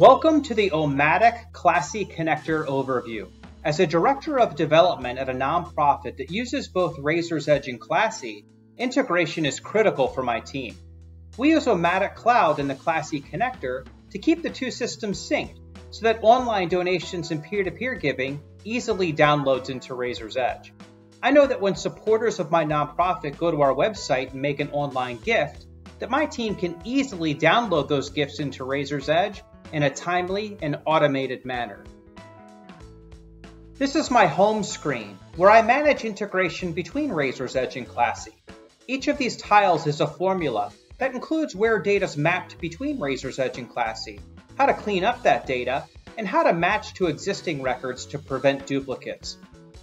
Welcome to the Omatic Classy Connector overview. As a director of development at a nonprofit that uses both Razor's Edge and Classy, integration is critical for my team. We use Omatic Cloud and the Classy Connector to keep the two systems synced so that online donations and peer-to-peer giving easily downloads into Razor's Edge. I know that when supporters of my nonprofit go to our website and make an online gift, that my team can easily download those gifts into Razor's Edge in a timely and automated manner. This is my home screen, where I manage integration between Razor's Edge and Classy. Each of these tiles is a formula that includes where data is mapped between Razor's Edge and Classy, how to clean up that data, and how to match to existing records to prevent duplicates.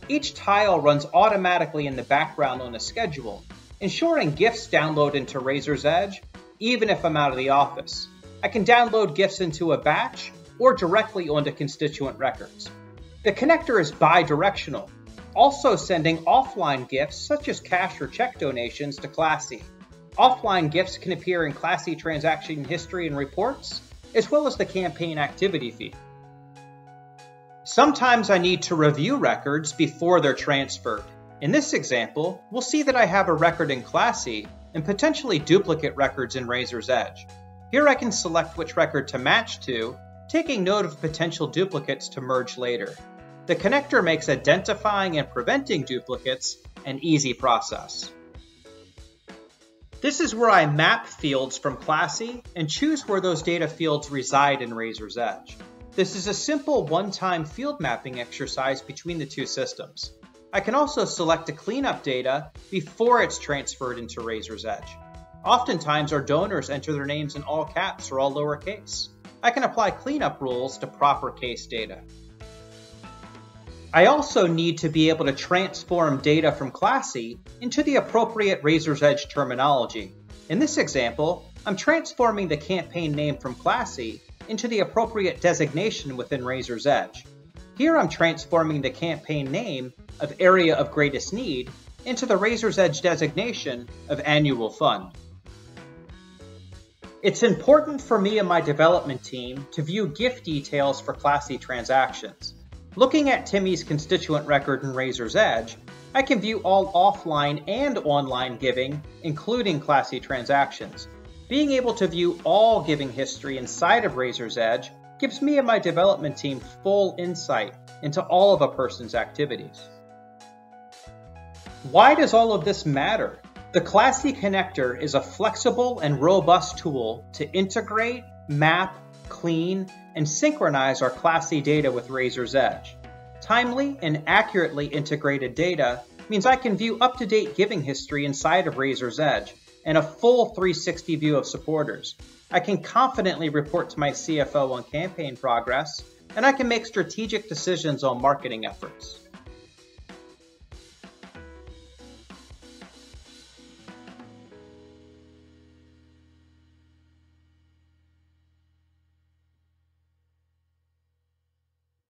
Each tile runs automatically in the background on a schedule, ensuring gifts download into Razor's Edge, even if I'm out of the office. I can download GIFs into a batch or directly onto constituent records. The connector is bi-directional, also sending offline GIFs such as cash or check donations to Classy. Offline GIFs can appear in Classy transaction history and reports, as well as the campaign activity feed. Sometimes I need to review records before they're transferred. In this example, we'll see that I have a record in Classy and potentially duplicate records in Razor's Edge. Here I can select which record to match to, taking note of potential duplicates to merge later. The connector makes identifying and preventing duplicates an easy process. This is where I map fields from Classy and choose where those data fields reside in Razor's Edge. This is a simple one-time field mapping exercise between the two systems. I can also select to clean up data before it's transferred into Razor's Edge. Oftentimes, our donors enter their names in all caps or all lowercase. I can apply cleanup rules to proper case data. I also need to be able to transform data from Classy into the appropriate Razor's Edge terminology. In this example, I'm transforming the campaign name from Classy into the appropriate designation within Razor's Edge. Here I'm transforming the campaign name of Area of Greatest Need into the Razor's Edge designation of Annual Fund. It's important for me and my development team to view gift details for Classy transactions. Looking at Timmy's constituent record in Razor's Edge, I can view all offline and online giving, including Classy transactions. Being able to view all giving history inside of Razor's Edge gives me and my development team full insight into all of a person's activities. Why does all of this matter? The Classy Connector is a flexible and robust tool to integrate, map, clean, and synchronize our Classy data with Razor's Edge. Timely and accurately integrated data means I can view up-to-date giving history inside of Razor's Edge and a full 360 view of supporters. I can confidently report to my CFO on campaign progress, and I can make strategic decisions on marketing efforts.